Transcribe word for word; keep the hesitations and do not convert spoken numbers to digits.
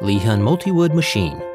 Leehyun Multiwood Machine.